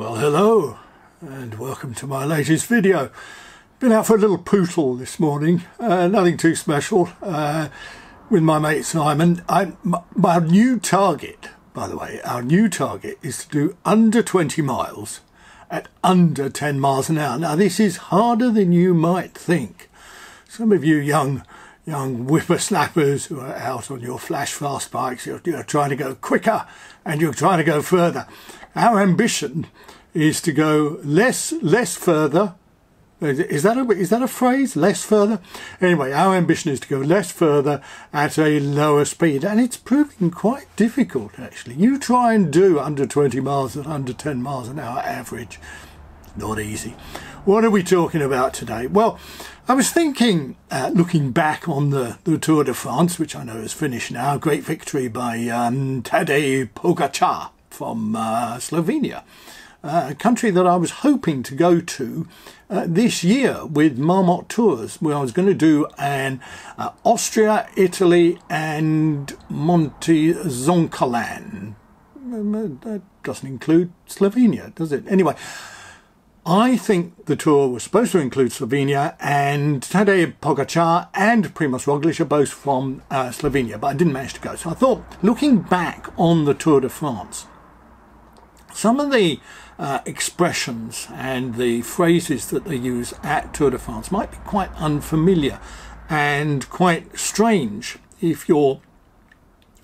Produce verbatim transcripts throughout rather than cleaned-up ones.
Well, hello and welcome to my latest video. Been out for a little pootle this morning, uh, nothing too special, uh, with my mate Simon. I, my, my new target, by the way, our new target is to do under twenty miles at under ten miles an hour. Now this is harder than you might think. Some of you young young whippersnappers who are out on your flash fast bikes, you're, you're trying to go quicker and you're trying to go further. Our ambition is to go less, less further. Is that a, is that a phrase? Less further? Anyway, our ambition is to go less further at a lower speed. And it's proving quite difficult, actually. You try and do under twenty miles at under ten miles an hour average. Not easy. What are we talking about today? Well, I was thinking, uh, looking back on the, the Tour de France, which I know is finished now, great victory by um, Tadej Pogacar from uh, Slovenia, uh, a country that I was hoping to go to uh, this year with Marmot Tours, where I was going to do an uh, Austria, Italy and Monte Zoncalan. That doesn't include Slovenia, does it? Anyway, I think the tour was supposed to include Slovenia, and Tadej Pogacar and Primoz Roglic are both from uh, Slovenia, but I didn't manage to go. So I thought, looking back on the Tour de France, some of the uh, expressions and the phrases that they use at Tour de France might be quite unfamiliar and quite strange if you're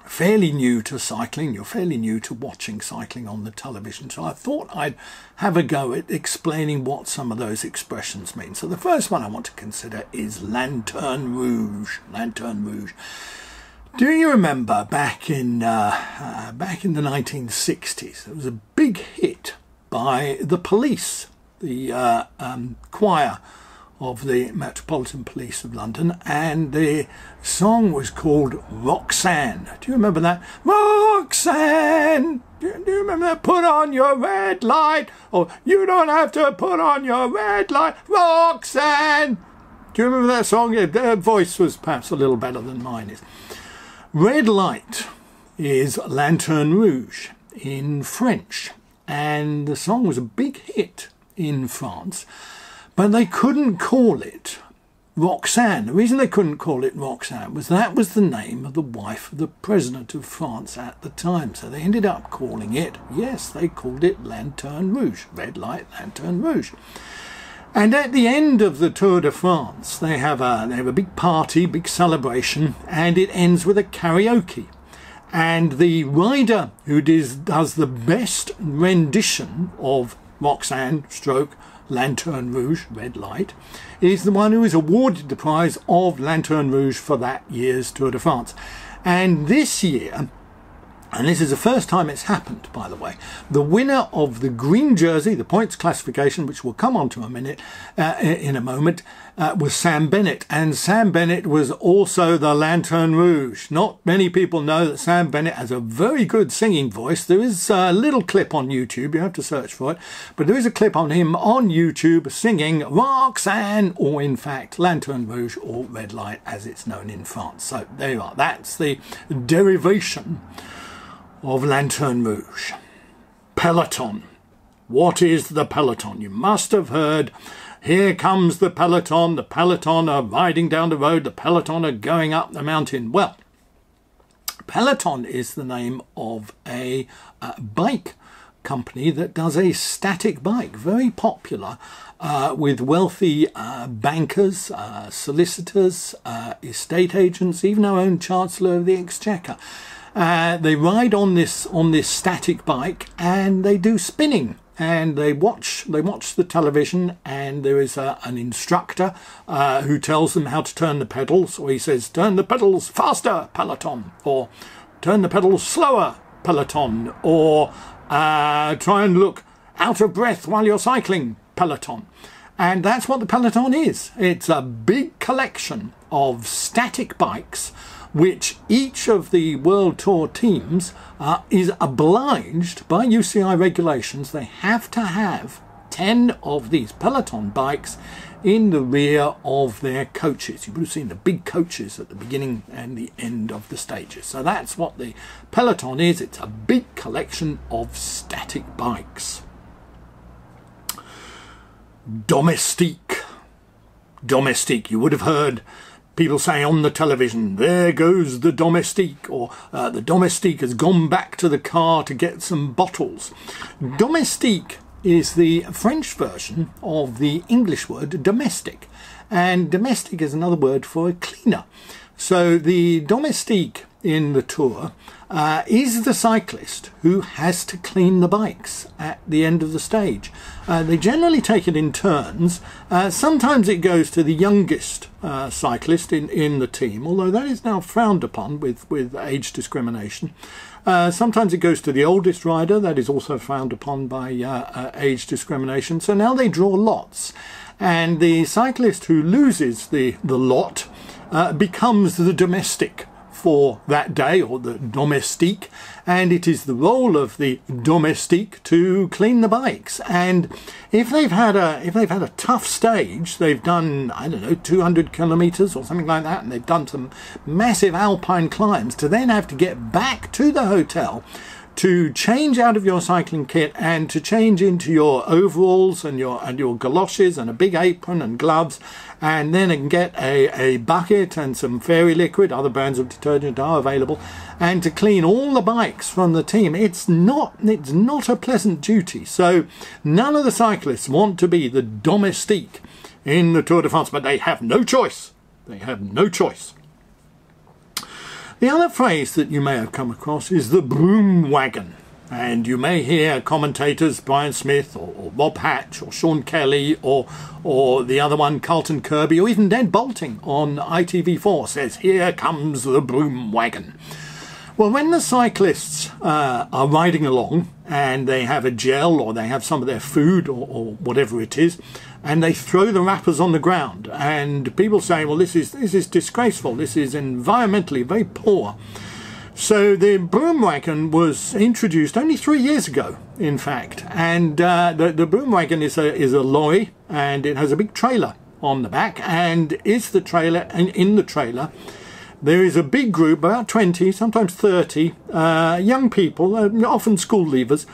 fairly new to cycling, you're fairly new to watching cycling on the television. So I thought I'd have a go at explaining what some of those expressions mean. So the first one I want to consider is Lanterne Rouge. Lanterne Rouge. Do you remember back in uh, uh, back in the nineteen sixties, there was a big hit by the police, the uh, um, choir of the Metropolitan Police of London, and the song was called Roxanne. Do you remember that? Roxanne! Do you, do you remember that? Put on your red light, or you don't have to put on your red light, Roxanne! Do you remember that song? Yeah, their voice was perhaps a little better than mine is. Red light is Lanterne Rouge in French, and the song was a big hit in France. But they couldn't call it Roxanne. The reason they couldn't call it Roxanne was that was the name of the wife of the President of France at the time. So they ended up calling it, yes, they called it Lanterne Rouge. Red light, Lanterne Rouge. And at the end of the Tour de France, they have a, they have a big party, big celebration, and it ends with a karaoke. And the rider who does, does the best rendition of Roxanne stroke Lanterne Rouge, red light, is the one who is awarded the prize of Lanterne Rouge for that year's Tour de France. And this year, and this is the first time it's happened, by the way, the winner of the green jersey, the points classification, which we'll come on to a minute, uh, in a moment, uh, was Sam Bennett. And Sam Bennett was also the Lanterne Rouge. Not many people know that Sam Bennett has a very good singing voice. There is a little clip on YouTube, you have to search for it, but there is a clip on him on YouTube singing Roxanne, or in fact Lanterne Rouge, or Red Light as it's known in France. So there you are, that's the derivation of Lanterne Rouge. Peloton. What is the peloton? You must have heard, here comes the peloton, the peloton are riding down the road, the peloton are going up the mountain. Well, Peloton is the name of a uh, bike company that does a static bike, very popular uh, with wealthy uh, bankers, uh, solicitors, uh, estate agents, even our own Chancellor of the Exchequer. Uh, they ride on this on this static bike, and they do spinning, and they watch they watch the television, and there is a, an instructor uh, who tells them how to turn the pedals, or he says turn the pedals faster, Peloton, or turn the pedals slower, Peloton, or uh, try and look out of breath while you're cycling, Peloton. And that's what the peloton is. It's a big collection of static bikes which each of the World Tour teams uh, is obliged by U C I regulations. They have to have ten of these peloton bikes in the rear of their coaches. You would have seen the big coaches at the beginning and the end of the stages. So that's what the peloton is. It's a big collection of static bikes. Domestique. Domestique. You would have heard people say on the television, there goes the domestique, or uh, the domestique has gone back to the car to get some bottles. Domestique is the French version of the English word domestic, and domestic is another word for a cleaner. So the domestique in the Tour uh, is the cyclist who has to clean the bikes at the end of the stage. Uh, they generally take it in turns. Uh, sometimes it goes to the youngest uh, cyclist in, in the team, although that is now frowned upon with, with age discrimination. Uh, sometimes it goes to the oldest rider, that is also frowned upon by uh, uh, age discrimination. So now they draw lots, and the cyclist who loses the, the lot uh, becomes the domestic for that day, or the domestique, and it is the role of the domestique to clean the bikes. And if they've had a if they've had a tough stage, they've done, I don't know, two hundred kilometers or something like that, and they've done some massive alpine climbs, to then have to get back to the hotel to change out of your cycling kit and to change into your overalls and your and your galoshes and a big apron and gloves, and then get a, a bucket and some fairy liquid, other brands of detergent are available, and to clean all the bikes from the team. It's not, it's not a pleasant duty. So none of the cyclists want to be the domestique in the Tour de France, but they have no choice. They have no choice. The other phrase that you may have come across is the broom wagon, and you may hear commentators Brian Smith or, or Bob Hatch or Sean Kelly or or the other one Carlton Kirby or even Dan Bolting on I T V four says, here comes the broom wagon. Well, when the cyclists uh, are riding along and they have a gel or they have some of their food or, or whatever it is, and they throw the wrappers on the ground, and people say, well, this is, this is disgraceful, this is environmentally very poor. So the broom wagon was introduced only three years ago, in fact, and uh, the, the broom wagon is a, is a lorry, and it has a big trailer on the back, and is the trailer, and in the trailer there is a big group, about twenty, sometimes thirty, uh, young people, uh, often school leavers,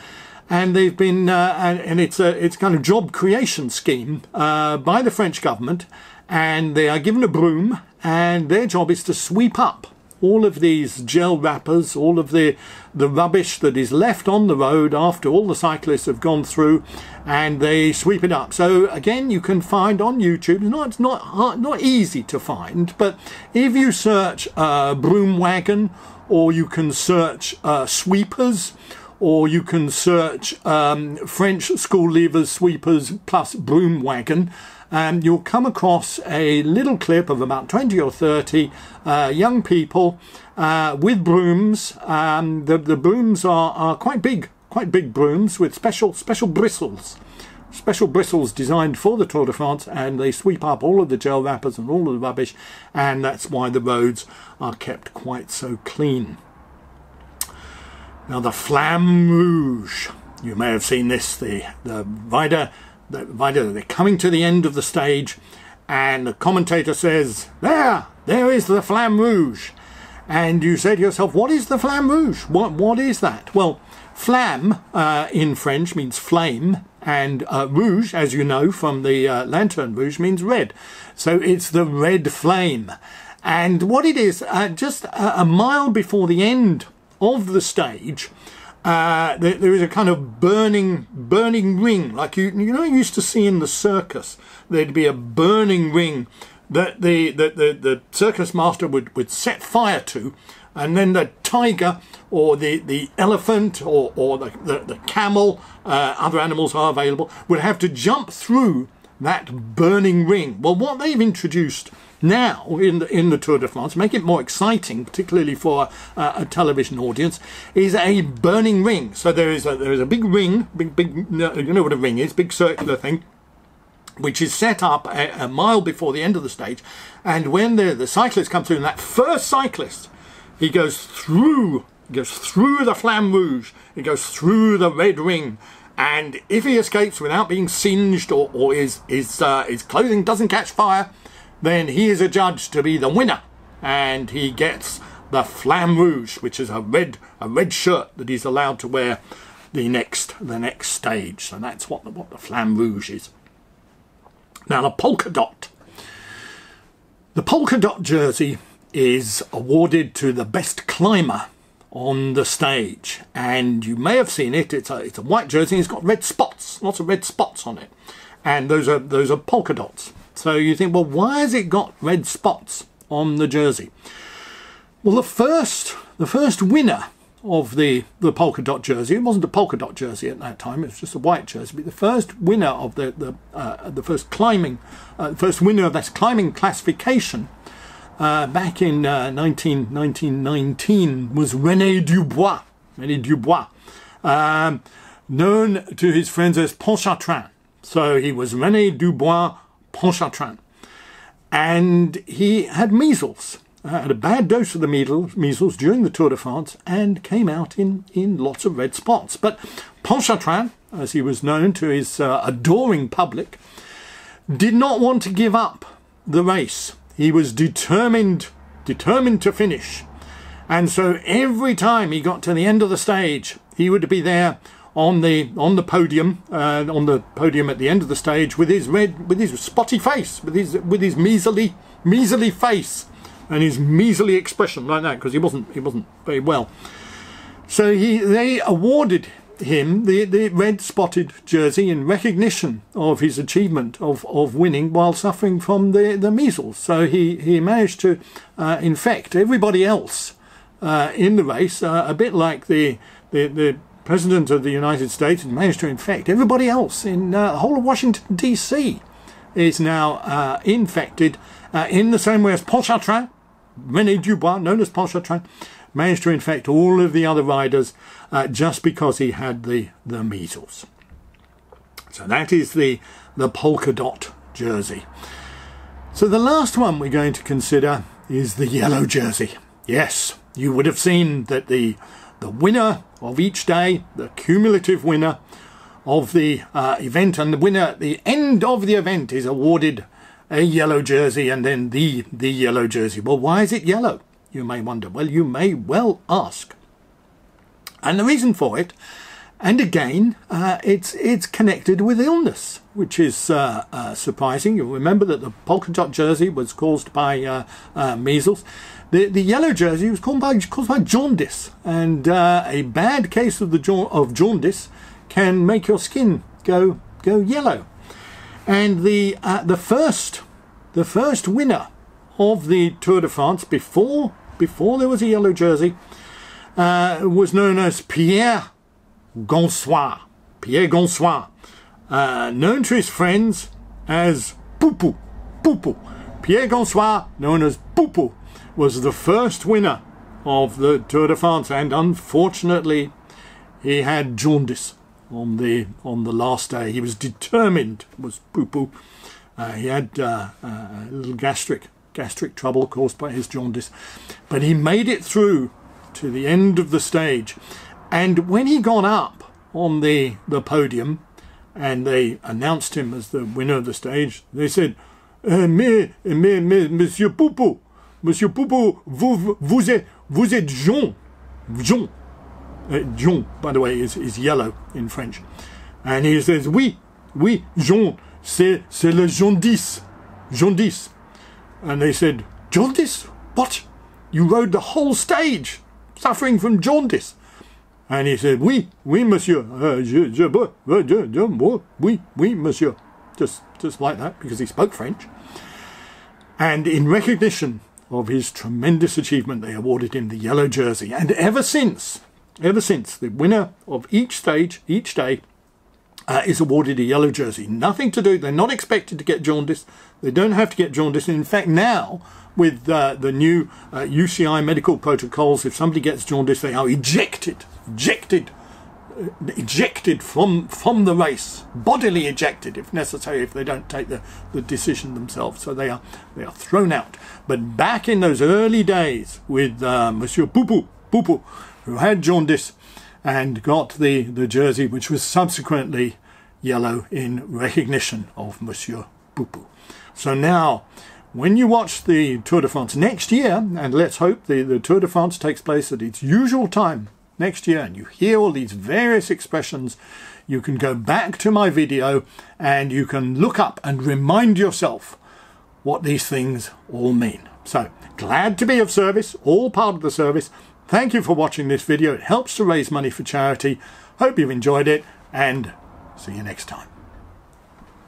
and they've been, uh, and, and it's a it's kind of job creation scheme uh, by the French government, and they are given a broom, and their job is to sweep up all of these gel wrappers, all of the, the rubbish that is left on the road after all the cyclists have gone through, and they sweep it up. So again, you can find on YouTube, not, it's not, hard, not easy to find, but if you search uh, broom wagon, or you can search uh, sweepers, or you can search um, French school leavers, sweepers plus broom wagon, and you'll come across a little clip of about twenty or thirty uh, young people uh, with brooms. Um, the, the brooms are, are quite big, quite big brooms with special, special bristles. Special bristles designed for the Tour de France, and they sweep up all of the gel wrappers and all of the rubbish, and that's why the roads are kept quite so clean. Now the Flamme Rouge. You may have seen this, the, the rider... They're coming to the end of the stage, and the commentator says, there, there is the Flamme Rouge. And you say to yourself, what is the Flamme Rouge? What, what is that? Well, flamme uh, in French means flame, and uh, rouge, as you know from the uh, Lanterne Rouge, means red. So it's the red flame. And what it is, uh, just a, a mile before the end of the stage, Uh, there, there is a kind of burning, burning ring, like you, you know, you used to see in the circus. There'd be a burning ring that the the the, the circus master would would set fire to, and then the tiger or the the elephant or or the the, the camel, uh, other animals are available, would have to jump through that burning ring. Well, what they've introduced now in the, in the Tour de France, make it more exciting, particularly for uh, a television audience, is a burning ring. So there is a, there is a big ring, big, big, you know what a ring is, big circular thing, which is set up a, a mile before the end of the stage. And when the, the cyclist comes through, and that first cyclist, he goes through, he goes through the Flamme Rouge, he goes through the red ring. And if he escapes without being singed, or, or his, his, uh, his clothing doesn't catch fire, then he is adjudged to be the winner, and he gets the Flamme Rouge, which is a red a red shirt that he's allowed to wear the next the next stage. So that's what the, what the Flamme Rouge is. Now the polka dot. The polka dot jersey is awarded to the best climber on the stage, and you may have seen it. It's a, it's a white jersey and it's got red spots, lots of red spots on it, and those are, those are polka dots. So you think, well, why has it got red spots on the jersey? Well, the first, the first winner of the, the polka dot jersey, it wasn't a polka dot jersey at that time, it was just a white jersey, but the first winner of the, the, uh, the first climbing, uh, first winner of this climbing classification uh, back in uh, nineteen nineteen was René Dubois, René Dubois, um, known to his friends as Pontchartrain. So he was René Dubois Pontchartrain, and he had measles. Uh, had a bad dose of the measles during the Tour de France and came out in, in lots of red spots. But Pontchartrain, as he was known to his uh, adoring public, did not want to give up the race. He was determined, determined to finish. And so every time he got to the end of the stage, he would be there on the on the podium, uh, on the podium at the end of the stage with his red, with his spotty face, with his with his measly measly face. And his measly expression like that, because he wasn't he wasn't very well. So he they awarded him the, the red spotted jersey in recognition of his achievement of, of winning while suffering from the, the measles. So he, he managed to uh, infect everybody else uh, in the race, uh, a bit like the, the, the President of the United States, and managed to infect everybody else in uh, the whole of Washington D C is now uh, infected uh, in the same way as Pontchartrain. René Dubois, known as Pontchartrain, managed to infect all of the other riders uh, just because he had the, the measles. So that is the, the polka dot jersey. So the last one we're going to consider is the yellow jersey. Yes, you would have seen that the, the winner of each day, the cumulative winner of the uh, event, and the winner at the end of the event is awarded a yellow jersey, and then the the yellow jersey. Well, why is it yellow, you may wonder? Well, you may well ask. And the reason for it, and again, uh, it's it's connected with illness, which is uh, uh, surprising. You'll remember that the polka dot jersey was caused by uh, uh, measles. The the yellow jersey was caused by caused by jaundice, and uh, a bad case of the jaund of jaundice can make your skin go go yellow. And the uh, the first the first winner of the Tour de France before before there was a yellow jersey uh, was known as Pierre Gonsoir. Pierre Gonsoir, uh, known to his friends as Poupou. Poupou. Pierre Gonsoir, known as Poupou, was the first winner of the Tour de France, and unfortunately, he had jaundice on the on the last day. He was determined, was Poupou. Uh, he had uh, uh, a little gastric gastric trouble caused by his jaundice, but he made it through to the end of the stage. And when he got up on the the podium, and they announced him as the winner of the stage, they said, uh, "Mais, mais, mais, Monsieur Poupou, Monsieur Poupou, vous vous êtes vous êtes jaune, jaune." Uh, jaune, by the way, is, is yellow in French. And he says, oui, oui, jaune, c'est le jaundice, jaundice. And they said, jaundice? What? You rode the whole stage suffering from jaundice? And he said, oui, oui, monsieur, uh, je, je, je, je, je, oui, oui, monsieur. Just, just like that, because he spoke French. And in recognition of his tremendous achievement, they awarded him the yellow jersey. And ever since... Ever since, the winner of each stage, each day, uh, is awarded a yellow jersey. Nothing to do, they're not expected to get jaundice. They don't have to get jaundice. And in fact, now, with uh, the new uh, U C I medical protocols, if somebody gets jaundice, they are ejected, ejected, uh, ejected from, from the race, bodily ejected, if necessary, if they don't take the, the decision themselves. So they are, they are thrown out. But back in those early days with uh, Monsieur Poupou, Poupou, who had jaundice and got the, the jersey, which was subsequently yellow in recognition of Monsieur Poupou. So now, when you watch the Tour de France next year, and let's hope the, the Tour de France takes place at its usual time next year and you hear all these various expressions, you can go back to my video and you can look up and remind yourself what these things all mean. So, glad to be of service, all part of the service. Thank you for watching this video. It helps to raise money for charity. Hope you've enjoyed it, and see you next time.